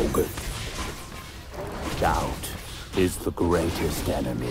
Okay. Doubt is the greatest enemy.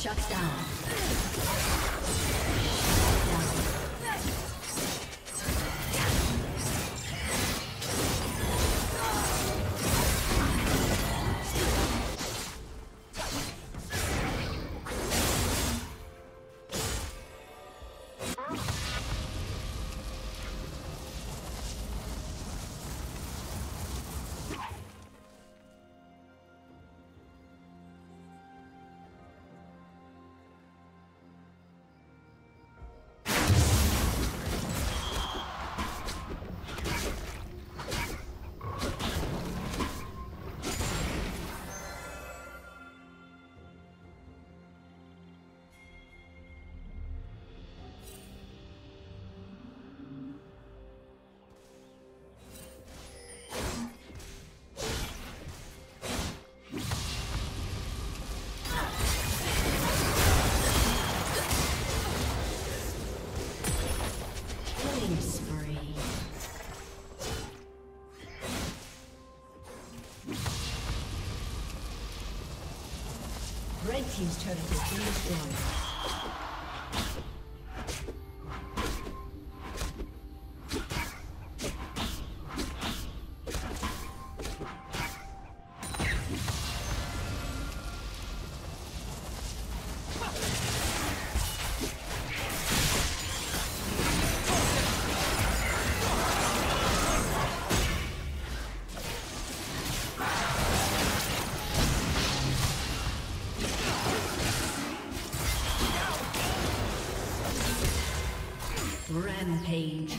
Shut down. Red team's turret has been destroyed. Rampage.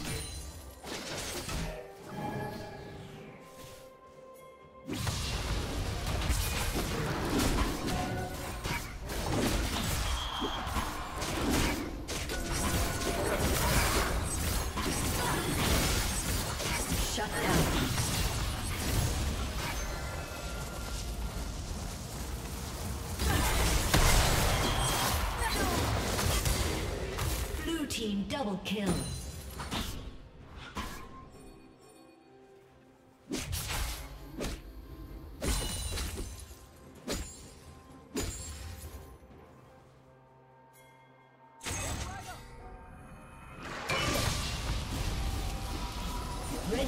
Double kill. Red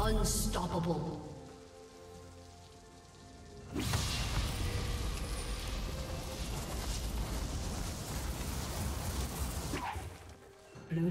Unstoppable. Blue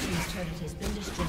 team's turret has been destroyed.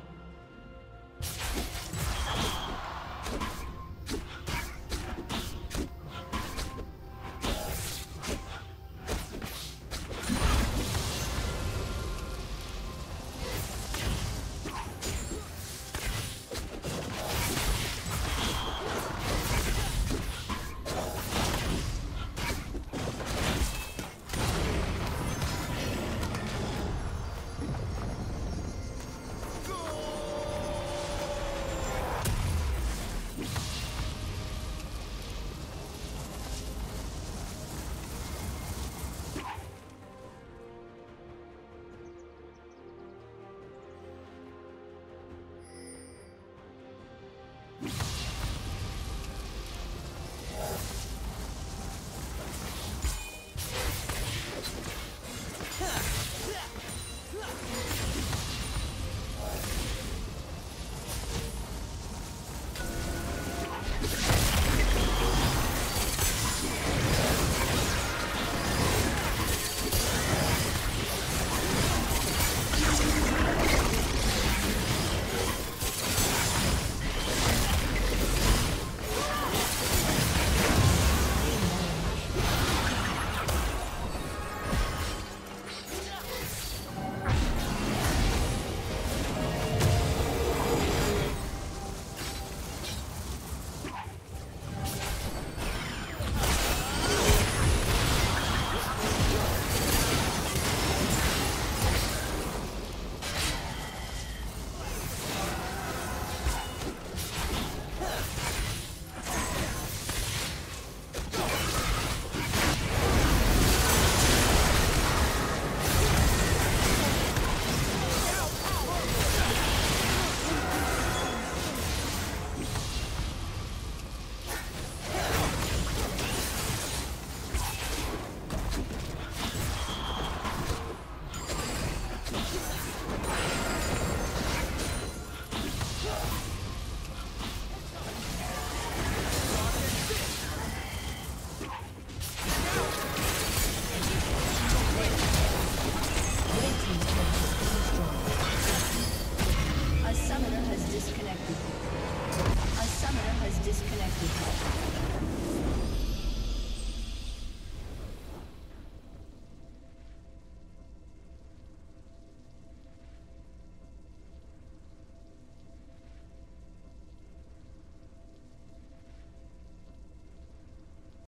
You